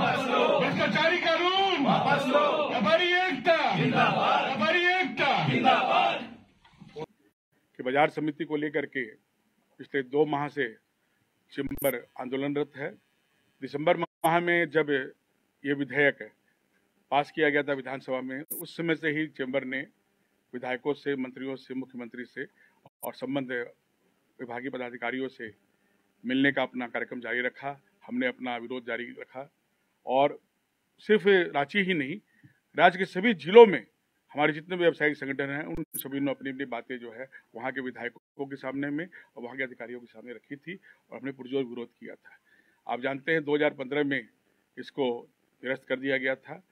भ्रष्टाचारी कानून वापस लो, हमारी एकता जिंदाबाद, हमारी एकता जिंदाबाद। कि बाजार समिति को लेकर के पिछले 2 माह से चेंबर आंदोलनरत है। दिसंबर माह में जब ये विधेयक पास किया गया था विधानसभा में, उस समय से ही चेंबर ने विधायकों से, मंत्रियों से, मुख्यमंत्री से और संबंध विभागीय पदाधिकारियों से मिलने का अपना कार्यक्रम जारी रखा। हमने अपना विरोध जारी रखा और सिर्फ रांची ही नहीं, राज्य के सभी जिलों में हमारे जितने भी व्यावसायिक संगठन हैं उन सभी ने अपनी अपनी बातें जो है वहाँ के विधायकों के सामने में और वहाँ के अधिकारियों के सामने रखी थी और हमने पुरजोर विरोध किया था। आप जानते हैं 2015 में इसको निरस्त कर दिया गया था,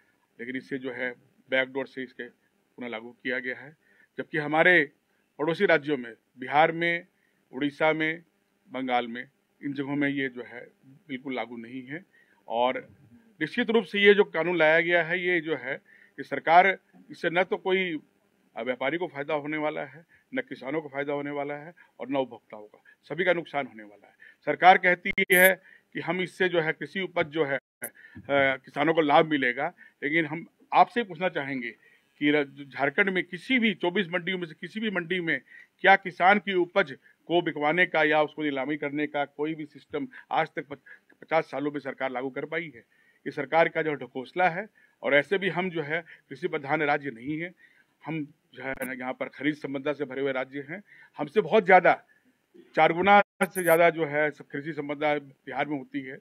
लेकिन इसे जो है बैकडोर से इसके पुनः लागू किया गया है। जबकि हमारे पड़ोसी राज्यों में, बिहार में, उड़ीसा में, बंगाल में, इन जगहों में ये जो है बिल्कुल लागू नहीं है। और निश्चित रूप से ये जो कानून लाया गया है, ये जो है कि सरकार, इससे न तो कोई व्यापारी को फायदा होने वाला है, न किसानों को फायदा होने वाला है और न उपभोक्ताओं का, सभी का नुकसान होने वाला है। सरकार कहती है कि हम इससे जो है कृषि उपज जो है किसानों को लाभ मिलेगा, लेकिन हम आपसे पूछना चाहेंगे कि झारखंड में किसी भी 24 मंडियों में से किसी भी मंडी में क्या किसान की उपज को बिकवाने का या उसको नीलामी करने का कोई भी सिस्टम आज तक 50 सालों में सरकार लागू कर पाई है? ये सरकार का जो ढकोसला है। और ऐसे भी हम जो है कृषि प्रधान राज्य नहीं है, हम जो है यहाँ पर खरीद संबंधा से भरे हुए राज्य हैं। हमसे बहुत ज़्यादा, 4 गुना से ज़्यादा जो है कृषि संबंधा बिहार में होती है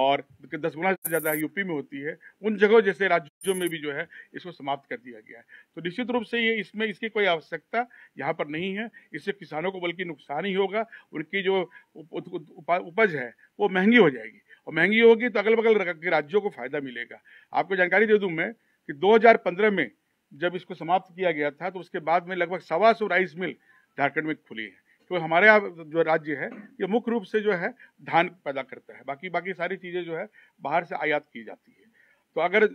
और 10 गुना से ज़्यादा यूपी में होती है। उन जगहों जैसे राज्यों में भी जो है इसको समाप्त कर दिया गया है। तो निश्चित रूप से ये इसमें इसकी कोई आवश्यकता यहाँ पर नहीं है। इससे किसानों को बल्कि नुकसान ही होगा, उनकी जो उपज है वो महंगी हो जाएगी और महंगी होगी तो अगल बगल के राज्यों को फायदा मिलेगा। आपको जानकारी दे दूं मैं कि 2015 में जब इसको समाप्त किया गया था तो उसके बाद में लगभग 125 राइस मिल झारखंड में खुली है। तो हमारे जो राज्य है ये मुख्य रूप से जो है धान पैदा करता है, बाकी सारी चीज़ें जो है बाहर से आयात की जाती है। तो अगर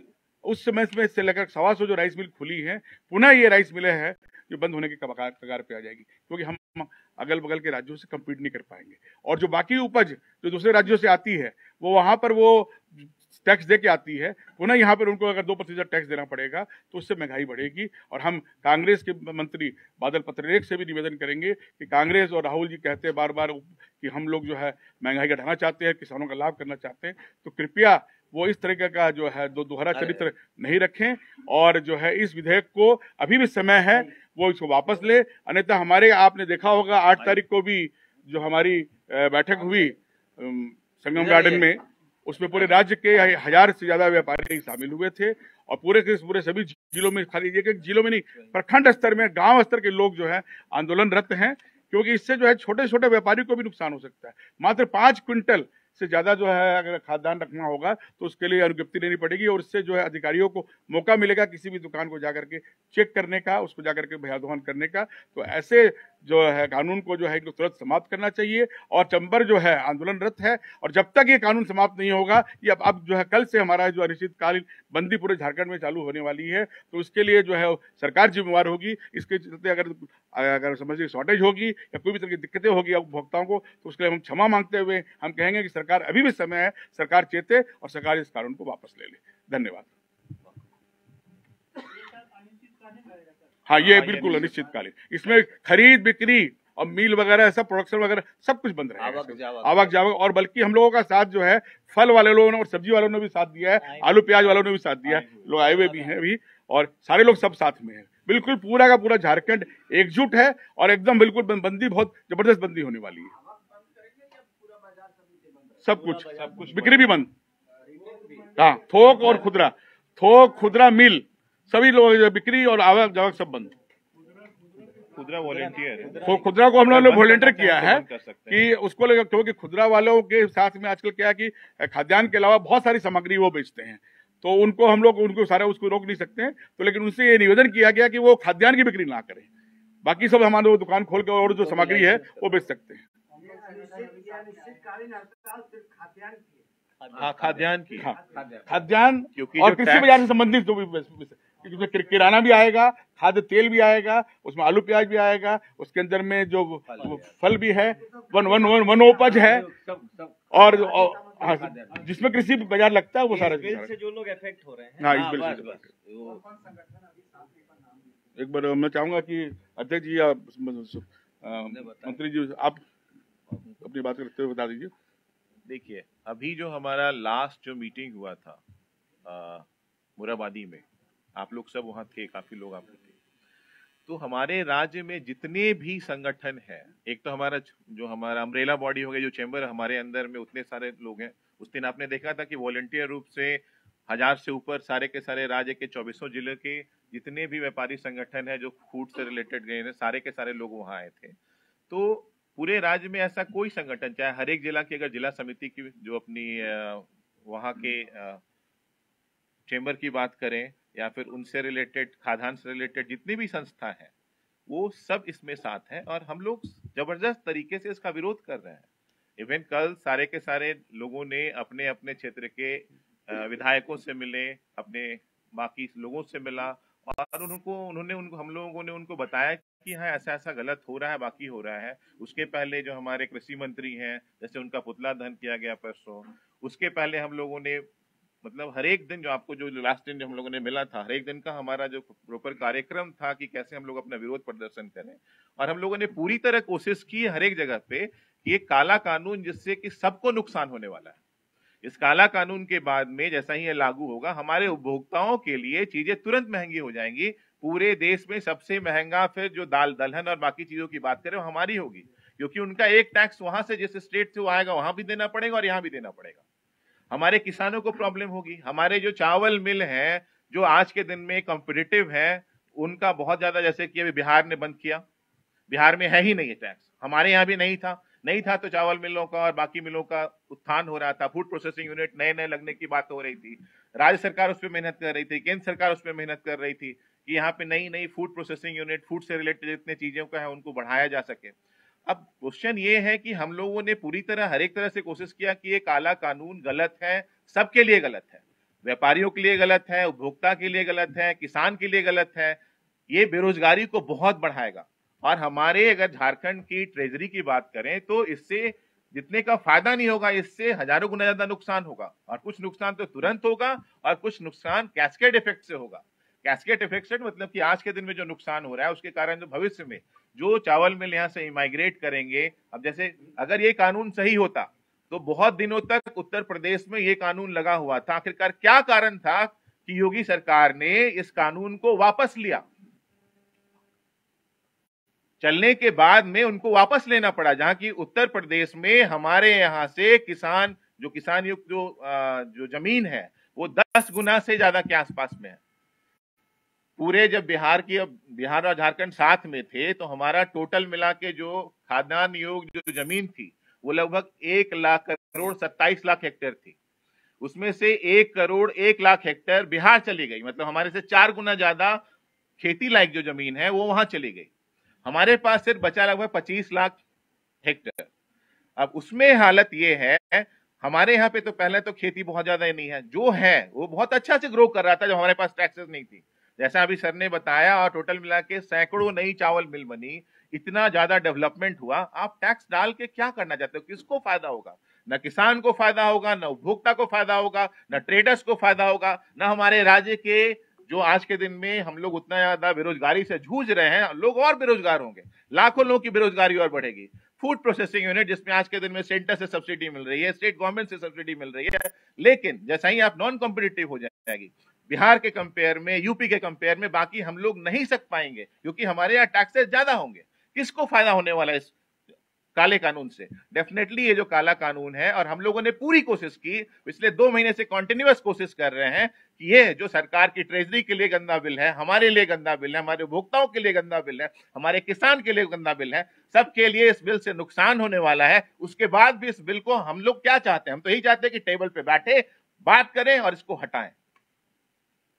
उस समय में से लगभग 125 जो राइस मिल खुली हैं, पुनः ये राइस मिलें हैं जो बंद होने की कगार पे आ जाएगी, क्योंकि हम अगल बगल के राज्यों से कम्पीट नहीं कर पाएंगे। और जो बाकी उपज जो दूसरे राज्यों से आती है वो वहाँ पर वो टैक्स दे के आती है, पुनः यहाँ पर उनको अगर 2% टैक्स देना पड़ेगा तो उससे महंगाई बढ़ेगी। और हम कांग्रेस के मंत्री बादल पत्रलेख से भी निवेदन करेंगे कि कांग्रेस और राहुल जी कहते हैं बार बार कि हम लोग जो है महंगाई घटाना चाहते हैं, किसानों का लाभ करना चाहते हैं, तो कृपया वो इस तरीके का जो है दोहरा चरित्र नहीं रखें और जो है इस विधेयक को, अभी भी समय है, वो इसको वापस ले। अन्यथा हमारे, आपने देखा होगा 8 तारीख को भी जो हमारी बैठक हुई संगम गार्डन में, उसमें पूरे राज्य के 1000 से ज्यादा व्यापारी शामिल हुए थे और पूरे सभी जिलों में, खाली एक जिलों में नहीं, प्रखंड स्तर में, गांव स्तर के लोग जो है आंदोलनरत हैं, क्योंकि इससे जो है छोटे छोटे व्यापारियों को भी नुकसान हो सकता है। मात्र 5 क्विंटल से ज़्यादा जो है अगर खाद्यान्न रखना होगा तो उसके लिए अनुज्ञप्ति लेनी पड़ेगी और उससे जो है अधिकारियों को मौका मिलेगा किसी भी दुकान को जाकर के चेक करने का, उसको जाकर के भयादोहन करने का। तो ऐसे जो है कानून को जो है इनको तुरंत समाप्त करना चाहिए। और चेंबर जो है आंदोलनरत है और जब तक ये कानून समाप्त नहीं होगा, ये अब जो है कल से हमारा जो अनिश्चितकालीन बंदी पूरे झारखंड में चालू होने वाली है, तो उसके लिए जो है सरकार जिम्मेवार होगी। इसके चलते अगर समझिए शॉर्टेज होगी या कोई भी तरह की दिक्कतें होगी उपभोक्ताओं को, तो उसके लिए हम क्षमा मांगते हुए हम कहेंगे कि सरकार, अभी भी समय है, सरकार चेते और सरकार इस कानून को वापस ले ले। धन्यवाद। हाँ, ये बिल्कुल अनिश्चितकालीन, इसमें खरीद बिक्री और मील वगैरह सब प्रोडक्शन वगैरह सब कुछ बंद रहेगा, आवक जावक। और बल्कि हम लोगों का साथ जो है फल वाले लोगों ने और सब्जी वालों ने भी साथ दिया है, आलू प्याज वालों ने भी साथ दिया है, लोग आए हुए भी हैं अभी, और सारे लोग सब साथ में हैं। बिल्कुल पूरा का पूरा झारखंड एकजुट है और एकदम बिल्कुल बंदी, बहुत जबरदस्त बंदी होने वाली है। सब कुछ बिक्री भी बंद। हाँ, थोक और खुदरा मिल सभी लोग, बिक्री और आवक जावक सब बंद। खुदरा वॉलेंटियर, खुदरा को हम लोगों ने वॉलेंटियर किया है कि उसको लेकर, क्योंकि खुदरा वालों के साथ में आजकल क्या है कि खाद्यान्न के अलावा बहुत सारी सामग्री वो बेचते हैं, तो उनको हम लोग उनको सारा उसको रोक नहीं सकते हैं। तो लेकिन उनसे ये निवेदन किया गया कि वो खाद्यान्न की बिक्री ना करें, बाकी सब हमारे वो दुकान खोल के और जो सामग्री है वो बेच सकते हैं। खाद्यान्न और कृषि बाजार से संबंधित जो भी, उसमें किराना भी आएगा, खाद्य तेल भी आएगा, उसमें आलू प्याज भी आएगा, उसके अंदर में जो फल भी है, वन उपज है और जिसमें कृषि बाजार लगता है वो सारा बिल से जो लोग अफेक्ट हो रहे हैं। हाँ, इस बिल से एक बार मैं चाहूंगा कि अध्यक्ष जी या मंत्री जी आप अपनी बात करते हुए बता दीजिए। देखिए, अभी जो हमारा लास्ट जो मीटिंग हुआ था मुराबादी में, आप लोग सब वहाँ थे, काफी लोग आप थे, तो हमारे राज्य में जितने भी संगठन हैं, एक तो हमारा जो हमारा अम्ब्रेला बॉडी हो गया, जो चैम्बर हमारे अंदर में उतने सारे लोग हैं। उस दिन आपने देखा था कि वॉलंटियर रूप से 1000 से ऊपर सारे के सारे राज्य के 24 जिले के जितने भी व्यापारी संगठन हैं जो फूड से रिलेटेड गए हैं, सारे के सारे लोग वहाँ आए थे। तो पूरे राज्य में ऐसा कोई संगठन, चाहे हर एक जिला की अगर जिला समिति की जो अपनी वहाँ के चैम्बर की बात करें या फिर उनसे रिलेटेड खाद्यान्न से रिलेटेड जितनी भी संस्था है, वो सब इसमें साथ हैं और हम लोग जबरदस्त तरीके से इसका विरोध कर रहे हैं। इवन कल सारे के सारे लोगों ने अपने अपने क्षेत्र के विधायकों से मिले, अपने बाकी लोगों से मिला और हम लोगों ने उनको बताया कि हाँ ऐसा ऐसा गलत हो रहा है, बाकी हो रहा है। उसके पहले जो हमारे कृषि मंत्री हैं, जैसे उनका पुतला दहन किया गया परसों, उसके पहले हम लोगों ने मतलब हर एक दिन जो आपको जो लास्ट दिन जो हम लोगों ने मिला था, हर एक दिन का हमारा जो प्रॉपर कार्यक्रम था कि कैसे हम लोग अपना विरोध प्रदर्शन करें। और हम लोगों ने पूरी तरह कोशिश की हर एक जगह पे कि एक काला कानून जिससे कि सबको नुकसान होने वाला है, इस काला कानून के बाद में जैसा ही ये लागू होगा हमारे उपभोक्ताओं के लिए चीजें तुरंत महंगी हो जाएंगी। पूरे देश में सबसे महंगा फिर जो दाल दलहन और बाकी चीजों की बात करें हमारी होगी, क्योंकि उनका एक टैक्स वहां से जिस स्टेट से वो आएगा वहां भी देना पड़ेगा और यहाँ भी देना पड़ेगा। हमारे किसानों को प्रॉब्लम होगी। हमारे जो चावल मिल हैं जो आज के दिन में कॉम्पिटिटिव है, उनका बहुत ज्यादा, जैसे कि अभी बिहार ने बंद किया, बिहार में है ही नहीं टैक्स, हमारे यहाँ भी नहीं था, तो चावल मिलों का और बाकी मिलों का उत्थान हो रहा था। फूड प्रोसेसिंग यूनिट नए नए लगने की बात हो रही थी, राज्य सरकार उस पर मेहनत कर रही थी, केंद्र सरकार उस पर मेहनत कर रही थी कि यहाँ पे नई नई फूड प्रोसेसिंग यूनिट, फूड से रिलेटेड जितने चीजों का है उनको बढ़ाया जा सके। अब क्वेश्चन ये है कि हम लोगों ने पूरी तरह हर एक तरह से कोशिश किया कि ये काला कानून गलत है, सबके लिए गलत है, व्यापारियों के लिए गलत है, उपभोक्ता के लिए गलत है, किसान के लिए गलत है, ये बेरोजगारी को बहुत बढ़ाएगा। और हमारे अगर झारखंड की ट्रेजरी की बात करें तो इससे जितने का फायदा नहीं होगा, इससे हजारों गुना ज्यादा नुकसान होगा। और कुछ नुकसान तो तुरंत होगा और कुछ नुकसान कैस्केड इफेक्ट से होगा। कैस्केड इफेक्ट मतलब कि आज के दिन में जो नुकसान हो रहा है उसके कारण जो भविष्य में जो चावल मिल यहाँ से माइग्रेट करेंगे। अब जैसे अगर ये कानून सही होता तो बहुत दिनों तक उत्तर प्रदेश में ये कानून लगा हुआ था, आखिरकार क्या कारण था कि योगी सरकार ने इस कानून को वापस लिया, चलने के बाद में उनको वापस लेना पड़ा, जहां कि उत्तर प्रदेश में हमारे यहाँ से किसान युक्त जो जमीन है वो 10 गुना से ज्यादा के आसपास में है। पूरे जब बिहार और झारखंड साथ में थे तो हमारा टोटल मिला के जो खाद्यान्न योग्य जो जमीन थी वो लगभग 1,27,00,000 हेक्टेयर थी। उसमें से 1,01,00,000 हेक्टेयर बिहार चली गई, मतलब हमारे से 4 गुना ज्यादा खेती लायक जो जमीन है वो वहां चली गई। हमारे पास सिर्फ बचा लगभग 25,00,000 हेक्टेयर। अब उसमें हालत ये है, हमारे यहाँ पे तो पहले तो खेती बहुत ज्यादा ही नहीं है, जो है वो बहुत अच्छा से ग्रो कर रहा था जब हमारे पास टैक्सेस नहीं थी, जैसा अभी सर ने बताया। और टोटल मिला के सैकड़ों नई चावल मिल बनी, इतना ज्यादा डेवलपमेंट हुआ। आप टैक्स डाल के क्या करना चाहते हो, किसको फायदा होगा? ना किसान को फायदा होगा, ना उपभोक्ता को फायदा होगा, ना ट्रेडर्स को फायदा होगा, ना हमारे राज्य के जो आज के दिन में हम लोग उतना ज्यादा बेरोजगारी से जूझ रहे हैं, लोग और बेरोजगार होंगे, लाखों लोगों की बेरोजगारी और बढ़ेगी। फूड प्रोसेसिंग यूनिट जिसमें आज के दिन में सेंटर से सब्सिडी मिल रही है, स्टेट गवर्नमेंट से सब्सिडी मिल रही है, लेकिन जैसा ही आप नॉन कॉम्पिटिटिव हो जाएगी बिहार के कंपेयर में, यूपी के कंपेयर में, बाकी हम लोग नहीं सक पाएंगे क्योंकि हमारे यहाँ टैक्सेस ज्यादा होंगे। किसको फायदा होने वाला है इस काले कानून से? डेफिनेटली ये जो काला कानून है। और हम लोगों ने पूरी कोशिश की, पिछले 2 महीने से कंटिन्यूअस कोशिश कर रहे हैं कि ये जो सरकार की ट्रेजरी के लिए गंदा बिल है, हमारे लिए गंदा बिल है, हमारे उपभोक्ताओं के लिए गंदा बिल है, हमारे किसान के लिए गंदा बिल है, सबके लिए इस बिल से नुकसान होने वाला है। उसके बाद भी इस बिल को हम लोग क्या चाहते हैं, हम तो यही चाहते हैं कि टेबल पे बैठे बात करें और इसको हटाएं।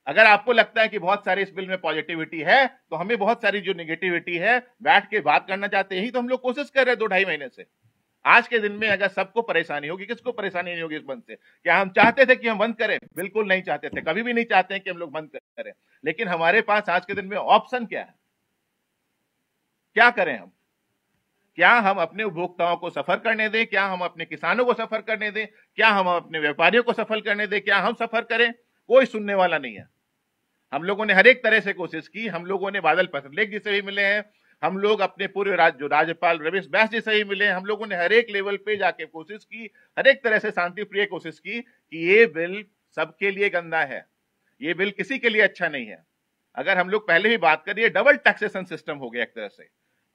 अगर आपको लगता है कि बहुत सारे इस बिल में पॉजिटिविटी है तो हमें बहुत सारी जो नेगेटिविटी है बैठ के बात करना चाहते हैं, यही तो हम लोग कोशिश कर रहे हैं 2-2.5 महीने से। आज के दिन में अगर सबको परेशानी होगी, किसको परेशानी नहीं होगी इस बंद से? क्या हम चाहते थे कि हम बंद करें? बिल्कुल नहीं चाहते थे, कभी भी नहीं चाहते हैं कि हम लोग बंद करें, लेकिन हमारे पास आज के दिन में ऑप्शन क्या है, क्या करें हम? क्या हम अपने उपभोक्ताओं को सफर करने दें, क्या हम अपने किसानों को सफर करने दें, क्या हम अपने व्यापारियों को सफल करने दें, क्या हम सफर करें? कोई सुनने वाला नहीं है। हम लोगों ने हर एक तरह से कोशिश की, हम लोगों ने बादल पत्रलेख जी से भी मिले हैं, हम लोग अपने पूर्व राज्यपाल रमेश बैस जी से ही मिले, हम लोगों ने हर एक लेवल पे जाके कोशिश की, हर एक तरह से शांति प्रिय कोशिश की कि ये बिल सबके लिए गंदा है, ये बिल किसी के लिए अच्छा नहीं है। अगर हम लोग पहले भी बात करिए, डबल टैक्सेशन सिस्टम हो गया एक तरह से।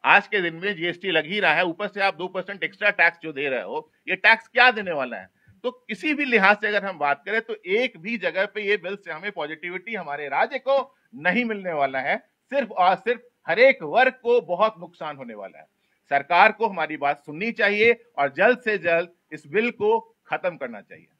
आज के दिन में जीएसटी लग ही रहा है, ऊपर से आप 2% एक्स्ट्रा टैक्स जो दे रहे हो, ये टैक्स क्या देने वाला है? तो किसी भी लिहाज से अगर हम बात करें तो एक भी जगह पे ये बिल से हमें पॉजिटिविटी हमारे राज्य को नहीं मिलने वाला है, सिर्फ और सिर्फ हर एक वर्ग को बहुत नुकसान होने वाला है। सरकार को हमारी बात सुननी चाहिए और जल्द से जल्द इस बिल को खत्म करना चाहिए।